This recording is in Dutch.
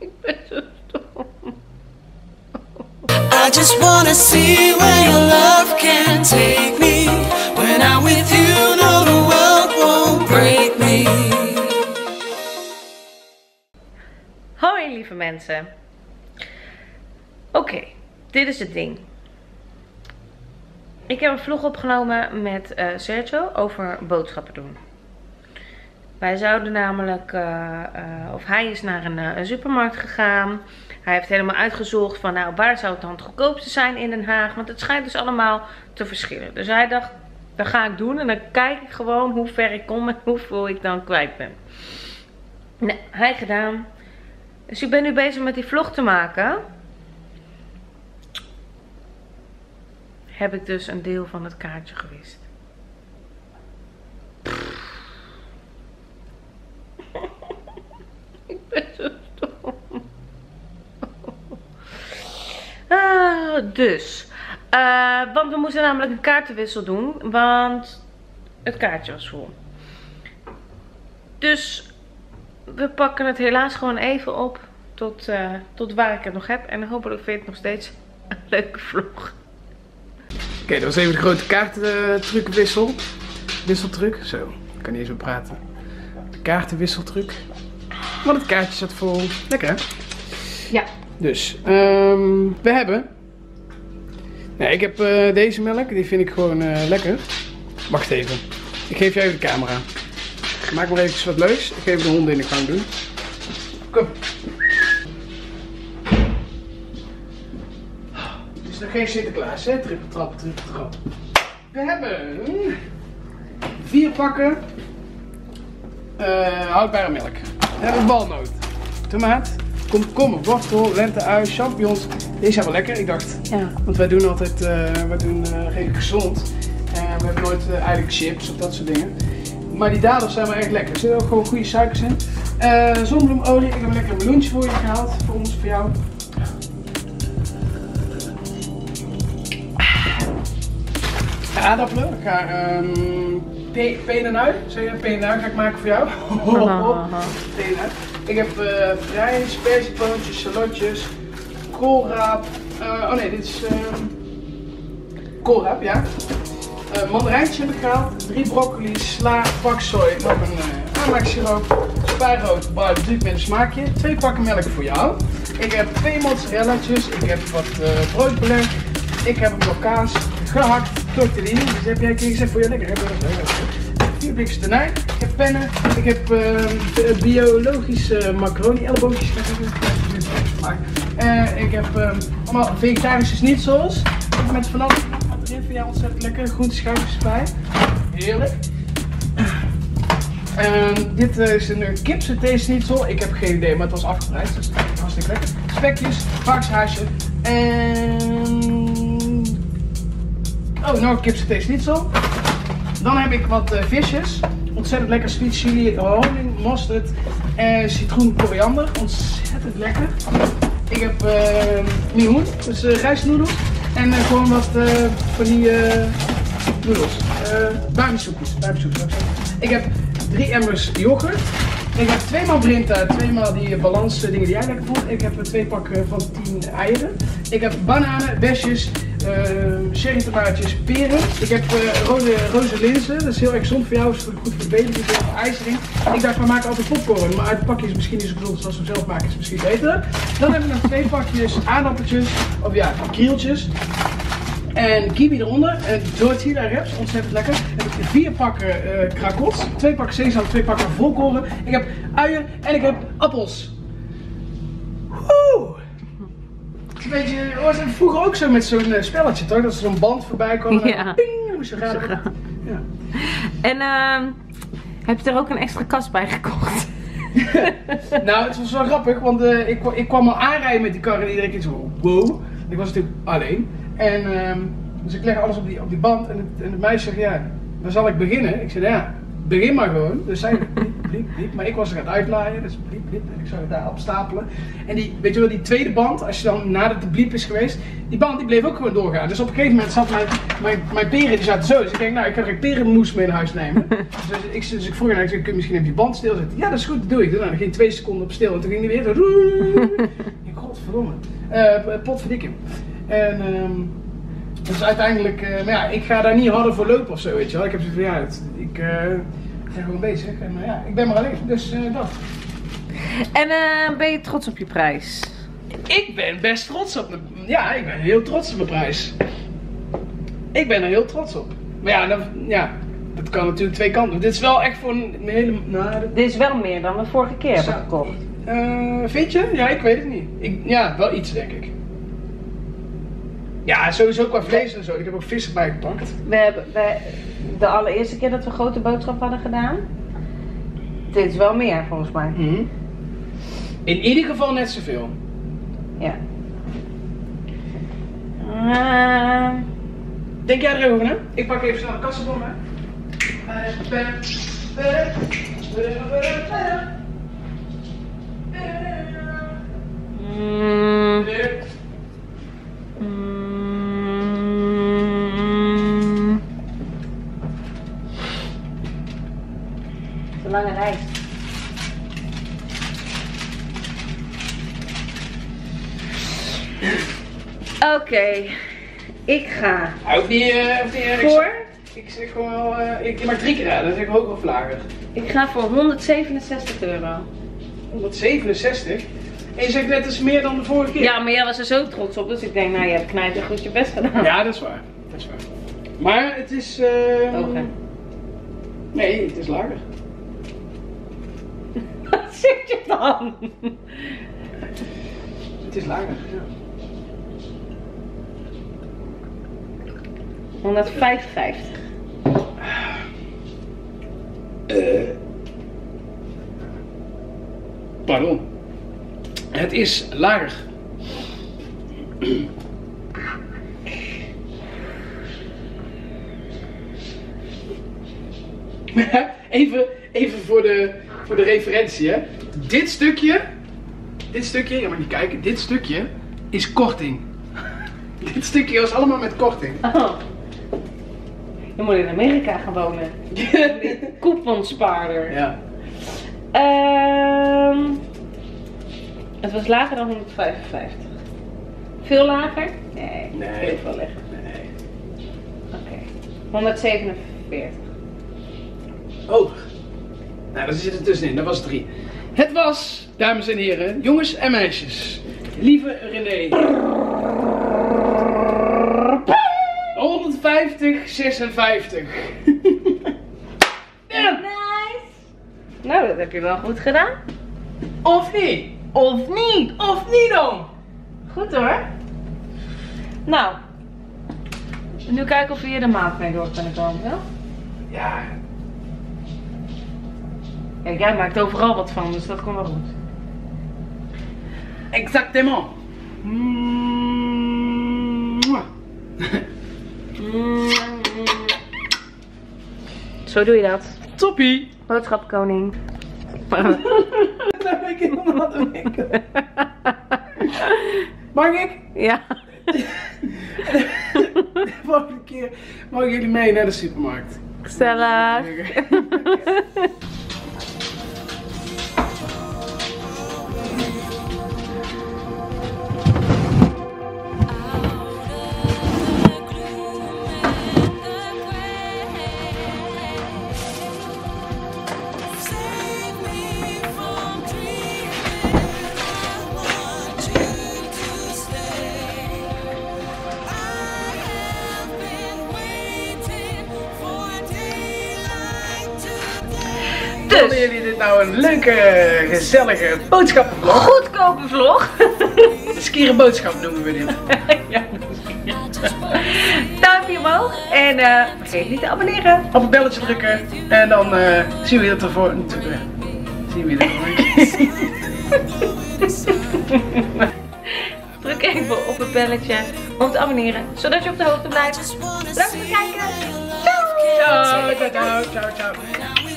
Ik ben zo stom. I just wanna see where your love can take me. When I'm with you, no, the world won't break me. Hoi lieve mensen. Oké, dit is het ding. Ik heb een vlog opgenomen met Sergio over boodschappen doen. Wij zouden namelijk, of hij is naar een supermarkt gegaan. Hij heeft helemaal uitgezocht van nou, waar zou het dan het goedkoopste zijn in Den Haag. Want het schijnt dus allemaal te verschillen. Dus hij dacht, dat ga ik doen en dan kijk ik gewoon hoe ver ik kom en hoeveel ik dan kwijt ben. Nou, hij gedaan. Dus ik ben nu bezig met die vlog te maken. Heb ik dus een deel van het kaartje gewist. Ik ben zo stom. Want we moesten namelijk een kaartenwissel doen. Want het kaartje was vol. Dus we pakken het helaas gewoon even op. Tot waar ik het nog heb. En hopelijk vind ik nog steeds een leuke vlog. Oké, dat was even de grote kaartentruckwissel. Wisseltruc. Zo, ik kan niet eens meer praten. De kaartenwisseltruc. Want het kaartje zat vol. Lekker hè? Ja. Dus, we hebben... Nou, ik heb deze melk. Die vind ik gewoon lekker. Wacht even. Ik geef jou even de camera. Ik maak maar even wat leuks. Ik geef de honden in de gang doen. Kom. Het is nog geen Sinterklaas, hè? Triple trap, triple trap. We hebben 4 pakken houdbare melk. We hebben walnoot, tomaat, komkommer, wortel, lentei, champignons. Deze zijn wel lekker, ik dacht. Ja. Want wij doen altijd redelijk gezond. We hebben nooit eigenlijk chips of dat soort dingen. Maar die dadels zijn wel echt lekker. Er zitten ook gewoon goede suikers in. Zonnebloemolie, ik heb een lekker meloentje voor je gehaald. Voor ons, voor jou. Aardappelen, ik ga peen en ui, zeg je peen en ui ga ik maken voor jou. Peen en ui. Ik heb vrijs, perzikwoontjes, salotjes, koolraap, oh nee dit is koolraap, ja. Mandarijntjes heb ik gehaald, 3 broccoli, sla, paksoi, nog een aanmaaksiroop, spijrood, barbecue met een smaakje, 2 pakken melk voor jou. Ik heb 2 mozzarella's, ik heb wat broodbeleg, ik heb een blok kaas, gehakt. Dus heb jij een keer gezegd voor je lekker. Ik heb 4 blikjes tonijn, ik heb pennen, ik heb biologische macaroni elleboogjes. Ik heb allemaal vegetarische schnitzelsaus. Met van alles erin, vind jij ontzettend lekker. Groente schuifjes bij. Heerlijk. Dit is een kipsaté schnitzel. Ik heb geen idee, maar het was afgeprijsd. Dus hartstikke lekker. Spekjes, varkenshaasje en... Oh, nou kipsaté schnitzel. Dan heb ik wat visjes. Ontzettend lekker sweet chili, honing, mosterd en citroen koriander. Ontzettend lekker. Ik heb mihoen, dus rijstnoedels. En gewoon wat van die noedels. Buimsoepjes. Ik heb 3 emmers yoghurt. Ik heb 2 maal Brinta, 2 maal die balans dingen die jij lekker vond. Ik heb 2 pakken van 10 eieren. Ik heb bananen, besjes, sherry tomaatjes, peren. Ik heb roze linzen, dat is heel erg gezond voor jou, is goed voor de benen, die veel ijzering. Ik dacht, we maken altijd popcorn, maar uit het pakje is misschien niet zo gezond als we zelf maken, is misschien beter. Dan heb ik nog 2 pakjes aardappeltjes, of ja, krieltjes. En kiwi eronder, en tortilla wraps, ontzettend lekker. En ik heb 4 pakken krakots, 2 pakken sesam, 2 pakken volkoren. Ik heb uien en ik heb appels. Woe! Weet je, was het vroeger ook zo met zo'n spelletje toch? Dat er zo'n band voorbij kwam en dan ping, moest je gaan. Ja. En heb je er ook een extra kast bij gekocht? Nou, het was wel grappig, want ik kwam al aanrijden met die kar en iedereen zo wow. Ik was natuurlijk alleen. En dus ik leg alles op die band en het meisje zegt ja, waar zal ik beginnen? Ik zeg ja, begin maar gewoon. Dus zij bliep, bliep, bliep. Maar ik was er aan het uitlaaien, dus bliep, bliep. En ik zou het daar opstapelen. En die, weet je wel, die tweede band, als je dan nadat de bliep is geweest, die band die bleef ook gewoon doorgaan. Dus op een gegeven moment zat mijn peren, die zaten zo. Dus ik denk, nou, ik kan geen perenmoes mee naar huis nemen. Dus ik vroeg haar, kun je misschien even die band stilzetten? Ja, dat is goed, dat doe ik. Nou, dan ging 2 seconden op stil en toen ging die weer zo. Ik godverdomme. Potverdikking. En dus uiteindelijk, maar ja, ik ga daar niet harder voor lopen of zo, weet je wel. Ik heb zoiets van, ja, ik ben gewoon bezig en ja, ik ben maar alleen, dus dat. En ben je trots op je prijs? Ik ben best trots op mijn, ja, ik ben heel trots op mijn prijs. Ik ben er heel trots op. Maar ja, dat kan natuurlijk twee kanten. Dit is wel echt voor een hele, dit is wel meer dan de vorige keer hebben gekocht. Vind je? Ja, ik weet het niet. Ja, wel iets, denk ik. Ja, sowieso qua vlees en zo. Ik heb ook vis erbij gepakt. We hebben de allereerste keer dat we grote boodschap hadden gedaan. Dit is wel meer volgens mij. Mm-hmm. In ieder geval net zoveel. Ja. Denk jij erover na? Ik pak even snel de kassenbon uit. Lange reis. Oké, ik ga. Ook niet voor. Ik zeg gewoon wel. Ik maak 3 keer raden, dat is ook wel lager. Ik ga voor €167. 167? En je zegt net, dat is meer dan de vorige keer. Ja, maar jij was er zo trots op, dus ik denk, nou, je hebt knijter goed je best gedaan. Ja, dat is waar. Dat is waar. Maar het is. Okay. Nee, het is lager. Wat zit je dan? Het is lager, ja. 155. Pardon. Het is lager. Even voor de referentie, hè. Dit stukje, ja, maar niet kijken, dit stukje is korting. Dit stukje was allemaal met korting. Oh. Je moet in Amerika gaan wonen. Couponspaarder. Ja. Het was lager dan 155. Veel lager? Nee. Veel wel leggen. Nee. Oké. 147. Oh. Nou, dat zit er tussenin. Dat was 3. Het was, dames en heren, jongens en meisjes, lieve René. 150,56. Ja. Nice. Nou, dat heb je wel goed gedaan. Of niet? Of niet? Of niet dan? Goed hoor. Nou, nu kijken of we hier de maat mee door kunnen komen. Ja. Kijk, jij maakt overal wat van, dus dat komt wel goed. Exactement. Zo doe je dat. Toppie. Boodschapkoning. Daar ben ik helemaal aan het denken. Mag ik? Ja. De volgende keer mogen jullie mee naar de supermarkt. Gezellig. Vonden jullie dit nou een leuke, gezellige boodschappenvlog? Goedkope vlog! De skere boodschap noemen we dit. Ja, duimpje omhoog en vergeet niet te abonneren. Op het belletje drukken en dan zien we dat ervoor. Zien we ervoor. Druk even op het belletje om te abonneren, zodat je op de hoogte blijft. Bedankt voor het kijken. Ciao! Ciao, ciao, ciao, ciao.